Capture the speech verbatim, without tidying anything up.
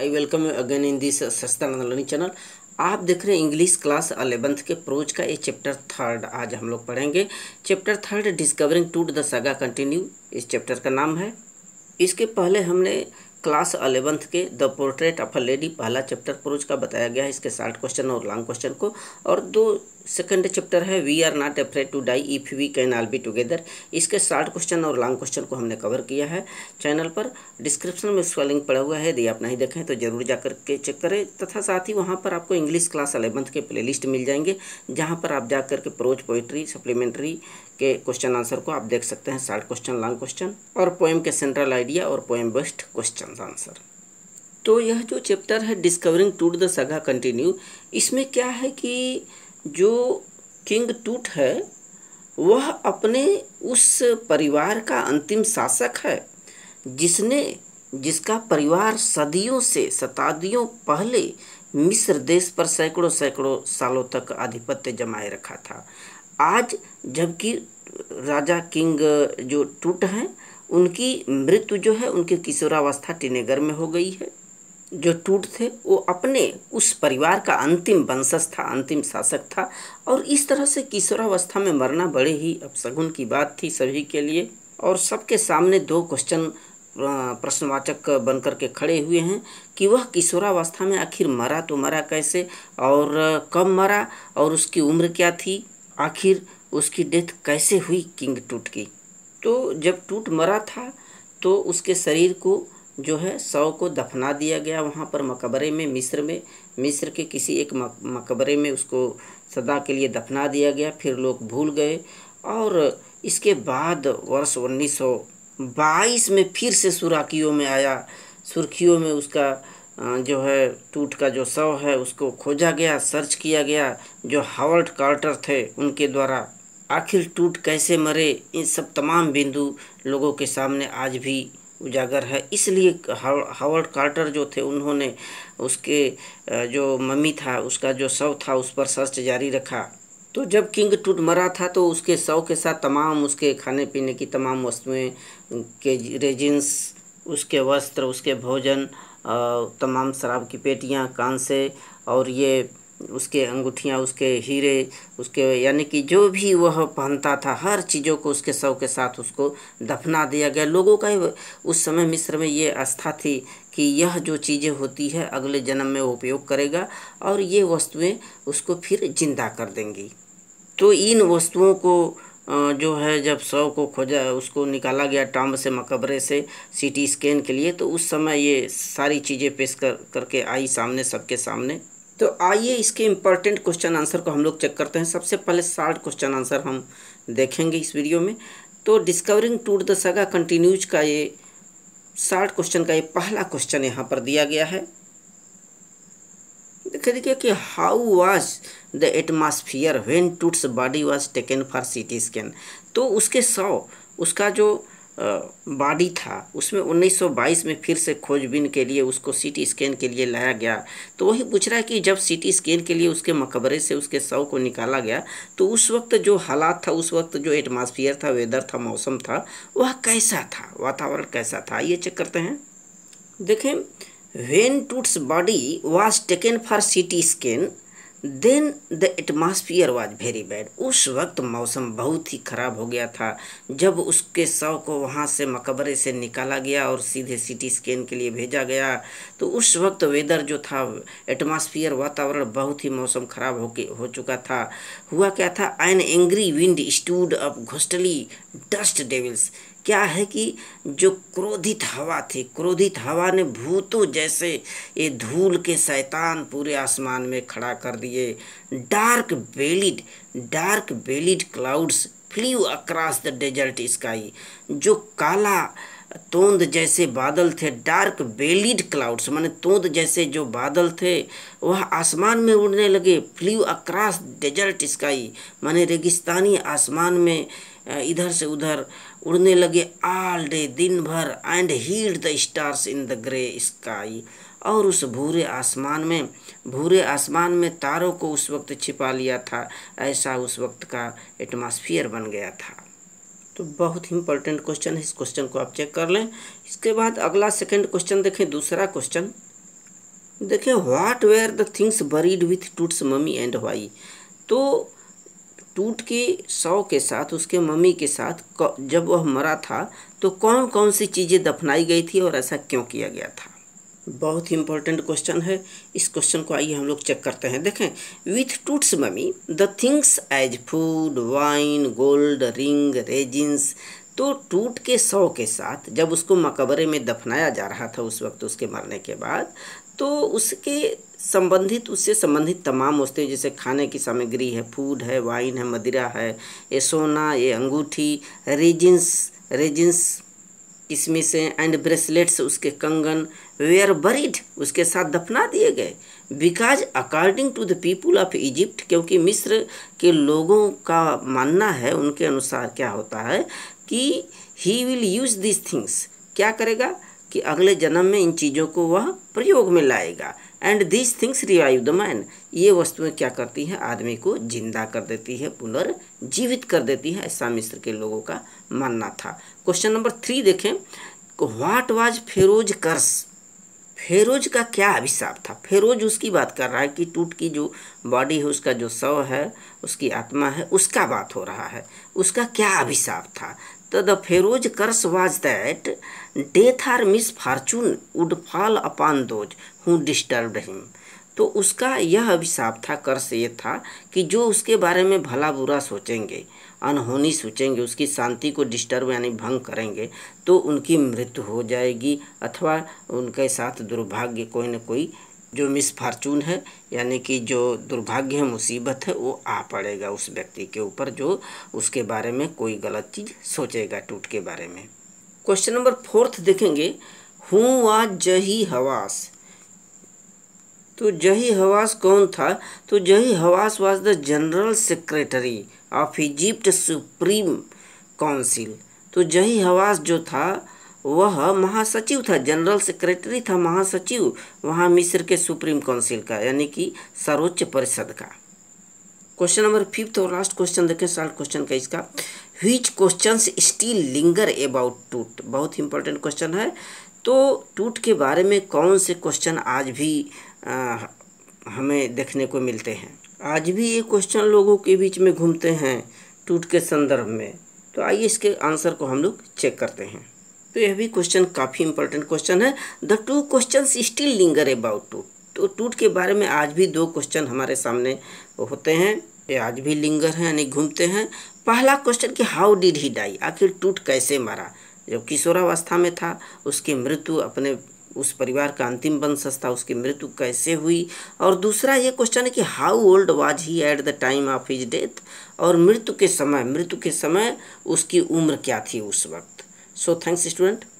I welcome you again in this Sachchidanand learning channel. आप देख रहे हैं इंग्लिश क्लास अलेवेंथ के प्रोज का ये चैप्टर थर्ड। आज हम लोग पढ़ेंगे chapter third discovering Tut the saga continue. इस चैप्टर का नाम है। इसके पहले हमने क्लास अलेवेंथ के the portrait of a lady पहला चैप्टर प्रोज का बताया गया है, इसके शॉर्ट क्वेश्चन और लॉन्ग क्वेश्चन को। और दो सेकंड चैप्टर है we are not afraid to die if we can all be together, इसके शॉर्ट क्वेश्चन और लॉन्ग क्वेश्चन को हमने कवर किया है। चैनल पर डिस्क्रिप्शन में उसका लिंक पड़ा हुआ है, यदि आप नहीं देखें तो जरूर जाकर के चेक करें। तथा साथ ही वहाँ पर आपको इंग्लिश क्लास अलेवेंथ के प्ले लिस्ट मिल जाएंगे, जहाँ पर आप जाकर के प्रोज पोइट्री सप्लीमेंट्री के क्वेश्चन आंसर को आप देख सकते हैं, शॉर्ट क्वेश्चन लॉन्ग क्वेश्चन और पोएम के सेंट्रल आइडिया और पोएम बेस्ड क्वेश्चन आंसर। तो यह जो चैप्टर है discovering Tut the saga continue, इसमें क्या है कि जो किंग टूट है वह अपने उस परिवार का अंतिम शासक है जिसने जिसका परिवार सदियों से शताब्दियों पहले मिस्र देश पर सैकड़ों सैकड़ों सालों तक आधिपत्य जमाए रखा था। आज जबकि राजा किंग जो टूट हैं उनकी मृत्यु जो है उनकी किशोरावस्था टीनेगर में हो गई है। जो टूट थे वो अपने उस परिवार का अंतिम वंशज था, अंतिम शासक था, और इस तरह से किशोरावस्था में मरना बड़े ही अपशगुन की बात थी सभी के लिए। और सबके सामने दो क्वेश्चन प्रश्नवाचक बनकर के खड़े हुए हैं कि वह किशोरावस्था में आखिर मरा तो मरा कैसे और कब मरा, और उसकी उम्र क्या थी, आखिर उसकी डेथ कैसे हुई किंग टूट की। तो जब टूट मरा था तो उसके शरीर को जो है शव को दफना दिया गया वहाँ पर मकबरे में, मिस्र में, मिस्र के किसी एक मकबरे में उसको सदा के लिए दफना दिया गया। फिर लोग भूल गए और इसके बाद वर्ष उन्नीस सौ बाईस में फिर से सुर्खियों में आया, सुर्खियों में उसका जो है टूट का जो शव है उसको खोजा गया, सर्च किया गया जो हावर्ड कार्टर थे उनके द्वारा। आखिर टूट कैसे मरे इन सब तमाम बिंदु लोगों के सामने आज भी उजागर है। इसलिए हावर्ड कार्टर जो थे उन्होंने उसके जो मम्मी था उसका जो शव था उस पर सर्च जारी रखा। तो जब किंग टूट मरा था तो उसके शव के साथ तमाम उसके खाने पीने की तमाम वस्तुएं के रेजिन्स, उसके वस्त्र, उसके भोजन, तमाम शराब की पेटियां, कान से और ये उसके अंगूठियां, उसके हीरे, उसके यानी कि जो भी वह पहनता था हर चीज़ों को उसके शव के साथ उसको दफना दिया गया। लोगों का उस समय मिस्र में ये आस्था थी कि यह जो चीज़ें होती है अगले जन्म में वो उपयोग करेगा और ये वस्तुएं उसको फिर जिंदा कर देंगी। तो इन वस्तुओं को जो है जब शव को खोजा, उसको निकाला गया टांब से, मकबरे से सीटी स्कैन के लिए, तो उस समय ये सारी चीज़ें पेश कर करके आई सामने, सबके सामने। तो आइए इसके इम्पोर्टेंट क्वेश्चन आंसर को हम लोग चेक करते हैं। सबसे पहले शॉर्ट क्वेश्चन आंसर हम देखेंगे इस वीडियो में। तो discovering Tut the saga continues का ये शॉर्ट क्वेश्चन का ये पहला क्वेश्चन यहाँ पर दिया गया है। देखिए देखिए कि how was the atmosphere when Tut's body was taken for CT scan. तो उसके शव, उसका जो बॉडी था उसमें उन्नीस सौ बाईस में फिर से खोजबीन के लिए उसको सिटी स्कैन के लिए लाया गया। तो वही पूछ रहा है कि जब सिटी स्कैन के लिए उसके मकबरे से उसके शव को निकाला गया तो उस वक्त जो हालात था, उस वक्त जो एटमॉस्फियर था, वेदर था, मौसम था, वह कैसा था, वातावरण कैसा था, ये चेक करते हैं। देखें When Tut's body was taken for C T scan, then the atmosphere was very bad. उस वक्त मौसम बहुत ही ख़राब हो गया था जब उसके शव को वहाँ से मकबरे से निकाला गया और सीधे सीटी स्कैन के लिए भेजा गया। तो उस वक्त वेदर जो था, एटमॉस्फियर, वातावरण बहुत ही मौसम ख़राब हो के हो चुका था। हुआ क्या था? An angry wind stood up ghostly dust devils. क्या है कि जो क्रोधित हवा थी, क्रोधित हवा ने भूतों जैसे ये धूल के शैतान पूरे आसमान में खड़ा कर दिए। Dark bellied dark bellied clouds flew across the desert sky. जो काला तोंद जैसे बादल थे, डार्क बेलिड क्लाउड्स माने तोंद जैसे जो बादल थे वह आसमान में उड़ने लगे। फ्लू अक्रॉस डेजर्ट स्काई माने रेगिस्तानी आसमान में इधर से उधर उड़ने लगे। ऑल डे, दिन भर, and hid the stars in the grey sky. और उस भूरे आसमान में भूरे आसमान में तारों को उस वक्त छिपा लिया था। ऐसा उस वक्त का एटमॉस्फियर बन गया था। तो बहुत ही इम्पोर्टेंट क्वेश्चन है, इस क्वेश्चन को आप चेक कर लें। इसके बाद अगला सेकंड क्वेश्चन देखें। दूसरा क्वेश्चन देखिए what were the things buried with Tut's mummy and why. तो टूट के शव के साथ उसके मम्मी के साथ जब वह मरा था तो कौन कौन सी चीज़ें दफनाई गई थी और ऐसा क्यों किया गया था। बहुत ही इंपॉर्टेंट क्वेश्चन है। इस क्वेश्चन को आइए हम लोग चेक करते हैं। देखें with Tut's mummy the things as food wine gold ring resins. तो टूट के शव के साथ जब उसको मकबरे में दफनाया जा रहा था उस वक्त उसके मरने के बाद तो उसके संबंधित उससे संबंधित तमाम वस्तुएं जैसे खाने की सामग्री है, फूड है, वाइन है, मदिरा है, ये सोना, ये अंगूठी, रेजिन्स रेजिन्स किशमिशें एंड ब्रेसलेट्स उसके कंगन वेयर बरीड उसके साथ दफना दिए गए। Because according to the people of Egypt, क्योंकि मिस्र के लोगों का मानना है, उनके अनुसार क्या होता है कि he will use this things, क्या करेगा कि अगले जन्म में इन चीज़ों को वह प्रयोग में लाएगा। And this things revive the man, ये वस्तुएं क्या करती हैं आदमी को जिंदा कर देती है, पुनर्जीवित कर देती है, ऐसा मिस्र के लोगों का मानना था। क्वेश्चन नंबर थ्री देखें, what was Feroz curse. Feroz का क्या अभिशाप था। फेरोज उसकी बात कर रहा है कि टूट की जो बॉडी है, उसका जो शव है, उसकी आत्मा है, उसका बात हो रहा है, उसका क्या अभिशाप था। तो the Feroz curse was that death or misfortune would fall upon those who disturbed him. तो उसका यह अभिशाप था, कर्स ये था कि जो उसके बारे में भला बुरा सोचेंगे, अनहोनी सोचेंगे, उसकी शांति को डिस्टर्ब यानी भंग करेंगे तो उनकी मृत्यु हो जाएगी अथवा उनके साथ दुर्भाग्य कोई न कोई जो मिसफॉर्चून है यानी कि जो दुर्भाग्य है, मुसीबत है, वो आ पड़ेगा उस व्यक्ति के ऊपर जो उसके बारे में कोई गलत चीज़ सोचेगा टूट के बारे में। क्वेश्चन नंबर फोर्थ देखेंगे, हु वाज जही हवास। तो जही हवास कौन था। तो Zahi Hawass was the general secretary of Egypt supreme council. तो जही हवास जो था वह महासचिव था, जनरल सेक्रेटरी था, महासचिव वहाँ मिस्र के सुप्रीम काउंसिल का यानी कि सर्वोच्च परिषद का। क्वेश्चन नंबर फिफ्थ और लास्ट क्वेश्चन देखें, साल क्वेश्चन का इसका, which questions still linger about Tut. बहुत इंपॉर्टेंट क्वेश्चन है। तो टूट के बारे में कौन से क्वेश्चन आज भी आ, हमें देखने को मिलते हैं, आज भी ये क्वेश्चन लोगों के बीच में घूमते हैं टूट के संदर्भ में। तो आइए इसके आंसर को हम लोग चेक करते हैं। तो यह भी क्वेश्चन काफ़ी इंपॉर्टेंट क्वेश्चन है। The two questions still linger about Tut. तो टूट के बारे में आज भी दो क्वेश्चन हमारे सामने होते हैं, ये आज भी लिंगर हैं यानी घूमते हैं। पहला क्वेश्चन कि हाउ डिड ही डाई, आखिर टूट कैसे मरा। जब किशोरावस्था में था उसकी मृत्यु, अपने उस परिवार का अंतिम वंशज था, उसकी मृत्यु कैसे हुई। और दूसरा ये क्वेश्चन है कि how old was he at the time of his death, और मृत्यु के समय मृत्यु के समय उसकी उम्र क्या थी उस वक्त। So thanks student.